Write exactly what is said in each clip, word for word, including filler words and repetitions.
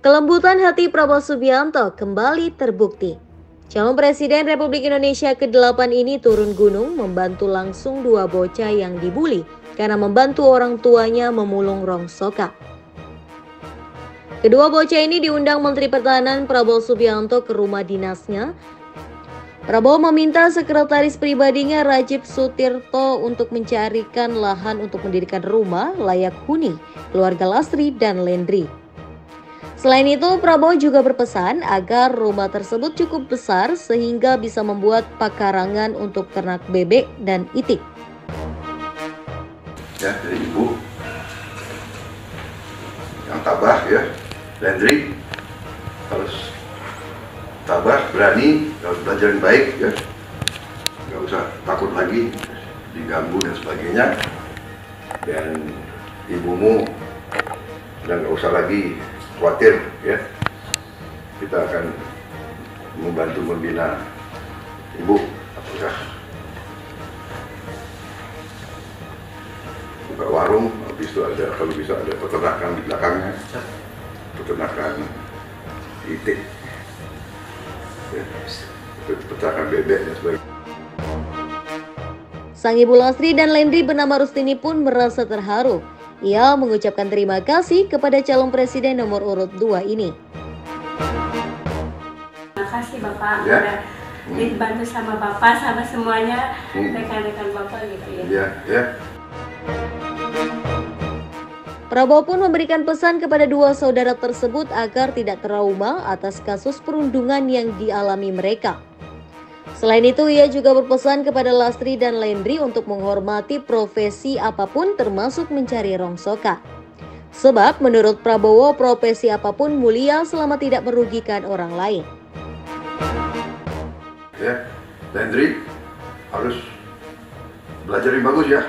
Kelembutan hati Prabowo Subianto kembali terbukti. Calon Presiden Republik Indonesia ke delapan ini turun gunung membantu langsung dua bocah yang dibully karena membantu orang tuanya memulung rongsokan. Kedua bocah ini diundang Menteri Pertahanan Prabowo Subianto ke rumah dinasnya. Prabowo meminta sekretaris pribadinya Rajif Sutirto untuk mencarikan lahan untuk mendirikan rumah layak huni keluarga Lastri dan Lendri. Selain itu, Prabowo juga berpesan agar rumah tersebut cukup besar sehingga bisa membuat pekarangan untuk ternak bebek dan itik. Ya, dari ibu yang tabah ya, Lendri harus tabah, berani, harus belajar yang baik ya, nggak usah takut lagi diganggu dan sebagainya. Dan ibumu dan nggak usah lagi khawatir ya, kita akan membantu membina ibu. Apakah buka warung, habis itu ada, kalau bisa ada peternakan di belakangnya, peternakan itik ya, peternakan bebek dan sebagainya. Sang ibu Lastri dan Lendri bernama Rustini pun merasa terharu. Ia mengucapkan terima kasih kepada calon presiden nomor urut dua ini. Terima kasih Bapak, ya. Udah hmm. dibantu sama Bapak, sama semuanya, rekan-rekan hmm. Bapak gitu ya. Ya, ya. Prabowo pun memberikan pesan kepada dua saudara tersebut agar tidak trauma atas kasus perundungan yang dialami mereka. Selain itu, ia juga berpesan kepada Lastri dan Lendri untuk menghormati profesi apapun termasuk mencari rongsokan. Sebab menurut Prabowo, profesi apapun mulia selama tidak merugikan orang lain. Ya, Lendri harus belajar yang bagus ya.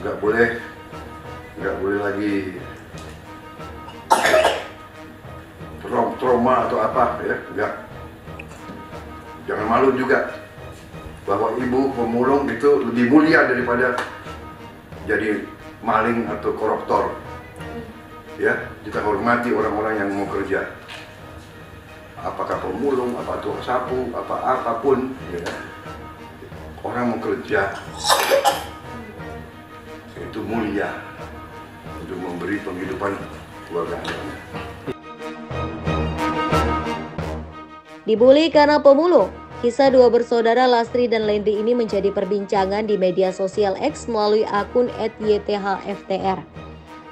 Nggak boleh, nggak boleh lagi trauma atau apa ya, nggak. Jangan malu juga bahwa ibu pemulung itu lebih mulia daripada jadi maling atau koruptor. Ya, kita hormati orang-orang yang mau kerja. Apakah pemulung, apa tukang sapu, apa apapun, ya. Orang mau kerja itu mulia untuk memberi penghidupan keluarganya. Dibully karena pemulung, kisah dua bersaudara Lastri dan Lendri ini menjadi perbincangan di media sosial X melalui akun at y t h f t r.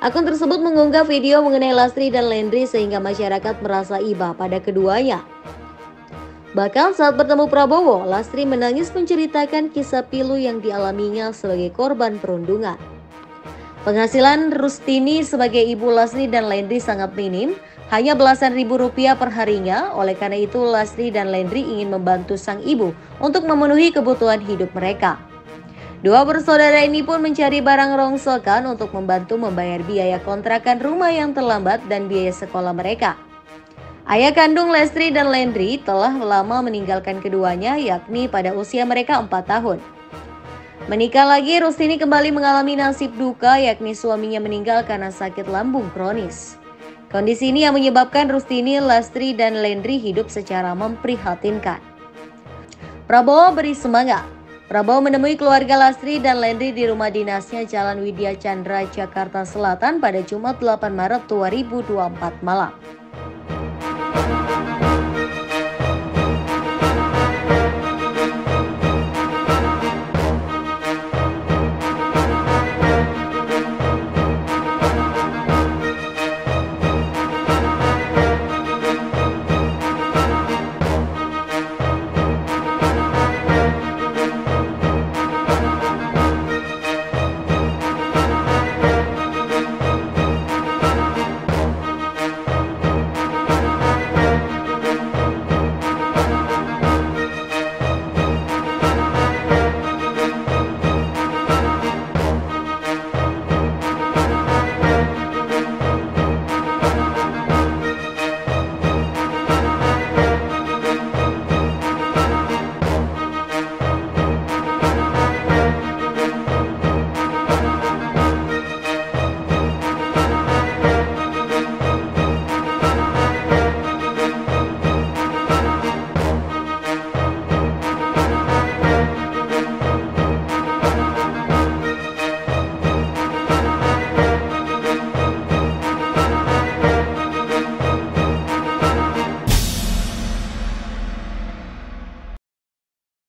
Akun tersebut mengunggah video mengenai Lastri dan Lendri sehingga masyarakat merasa iba pada keduanya. Bahkan saat bertemu Prabowo, Lastri menangis menceritakan kisah pilu yang dialaminya sebagai korban perundungan. Penghasilan Rustini sebagai ibu Lastri dan Lendri sangat minim, hanya belasan ribu rupiah perharinya. Oleh karena itu Lastri dan Lendri ingin membantu sang ibu untuk memenuhi kebutuhan hidup mereka. Dua bersaudara ini pun mencari barang rongsokan untuk membantu membayar biaya kontrakan rumah yang terlambat dan biaya sekolah mereka. Ayah kandung Lastri dan Lendri telah lama meninggalkan keduanya, yakni pada usia mereka empat tahun. Menikah lagi, Rustini kembali mengalami nasib duka, yakni suaminya meninggal karena sakit lambung kronis. Kondisi ini yang menyebabkan Rustini, Lastri, dan Lendri hidup secara memprihatinkan. Prabowo beri semangat. Prabowo menemui keluarga Lastri dan Lendri di rumah dinasnya Jalan Widya Chandra, Jakarta Selatan pada Jumat delapan Maret dua ribu dua puluh empat malam.